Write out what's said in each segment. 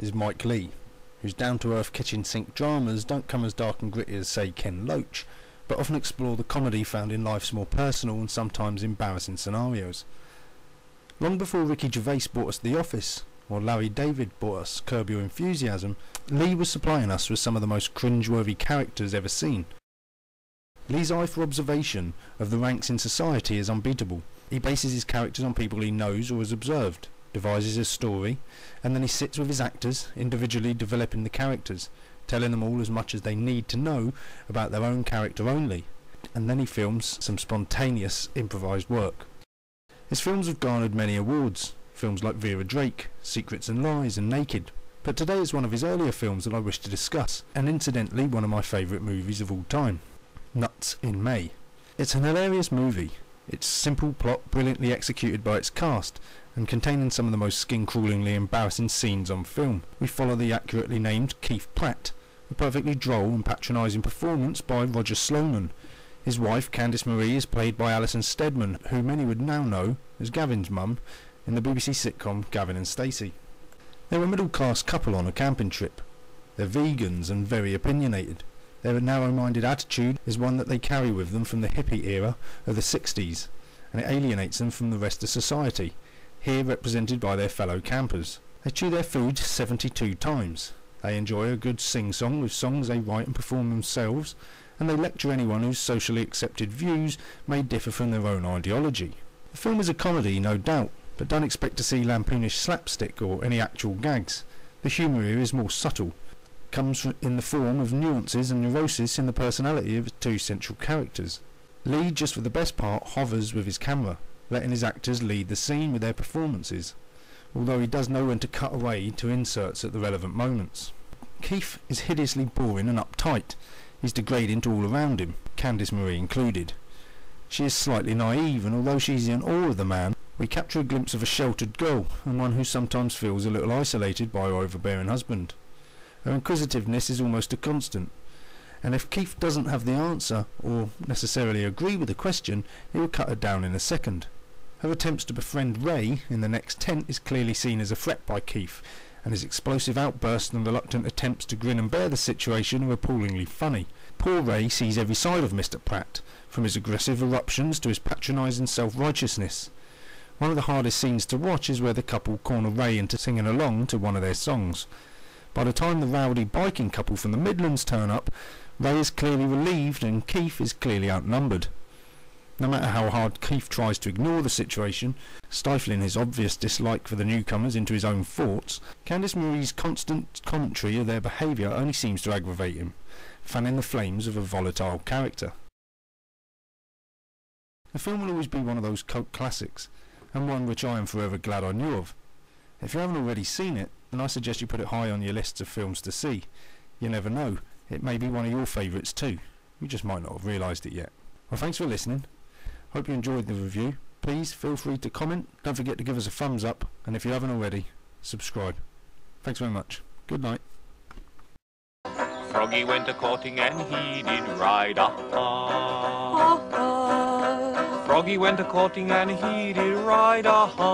Is Mike Leigh, whose down-to-earth kitchen sink dramas don't come as dark and gritty as, say, Ken Loach, but often explore the comedy found in life's more personal and sometimes embarrassing scenarios. Long before Ricky Gervais brought us The Office, or Larry David brought us Curb Your Enthusiasm, Leigh was supplying us with some of the most cringe-worthy characters ever seen. Leigh's eye for observation of the ranks in society is unbeatable. He bases his characters on people he knows or has observed, devises his story, and then he sits with his actors, individually developing the characters, telling them all as much as they need to know about their own character only, and then he films some spontaneous, improvised work. His films have garnered many awards, films like Vera Drake, Secrets and Lies and Naked, but today is one of his earlier films that I wish to discuss, and incidentally one of my favourite movies of all time, Nuts in May. It's an hilarious movie, its simple plot brilliantly executed by its cast, and containing some of the most skin-crawlingly embarrassing scenes on film. We follow the accurately named Keith Pratt, a perfectly droll and patronising performance by Roger Sloman. His wife, Candice Marie, is played by Alison Steadman, who many would now know as Gavin's mum, in the BBC sitcom Gavin and Stacey. They're a middle-class couple on a camping trip. They're vegans and very opinionated. Their narrow-minded attitude is one that they carry with them from the hippie era of the 60s, and it alienates them from the rest of society, here represented by their fellow campers. They chew their food 72 times. They enjoy a good sing-song with songs they write and perform themselves, and they lecture anyone whose socially accepted views may differ from their own ideology. The film is a comedy, no doubt, but don't expect to see lampoonish slapstick or any actual gags. The humour here is more subtle, comes in the form of nuances and neuroses in the personality of the two central characters. Leigh, just for the best part, hovers with his camera, letting his actors lead the scene with their performances, although he does know when to cut away to inserts at the relevant moments. Keith is hideously boring and uptight. He's degrading to all around him, Candice Marie included. She is slightly naive, and although she's in awe of the man, we capture a glimpse of a sheltered girl, and one who sometimes feels a little isolated by her overbearing husband. Her inquisitiveness is almost a constant, and if Keith doesn't have the answer, or necessarily agree with the question, he will cut her down in a second. Her attempts to befriend Ray in the next tent is clearly seen as a threat by Keith, and his explosive outbursts and reluctant attempts to grin and bear the situation are appallingly funny. Poor Ray sees every side of Mr. Pratt, from his aggressive eruptions to his patronising self-righteousness. One of the hardest scenes to watch is where the couple corner Ray into singing along to one of their songs. By the time the rowdy biking couple from the Midlands turn up, Ray is clearly relieved and Keith is clearly outnumbered. No matter how hard Keith tries to ignore the situation, stifling his obvious dislike for the newcomers into his own thoughts, Candice Marie's constant commentary of their behaviour only seems to aggravate him, fanning the flames of a volatile character. The film will always be one of those cult classics, and one which I am forever glad I knew of. If you haven't already seen it, then I suggest you put it high on your lists of films to see. You never know, it may be one of your favourites too. You just might not have realised it yet. Well, thanks for listening. Hope you enjoyed the review. Please feel free to comment, don't forget to give us a thumbs up, and if you haven't already, subscribe. Thanks very much. Good night. Froggy went a-courting and he did ride up a-ha. Froggy went a-courting and he did ride a-ha.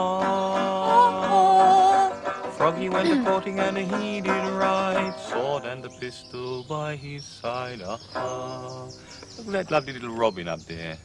Froggy went a-courting and he did ride, sword and a pistol by his side, a-ha. Look at that lovely little robin up there.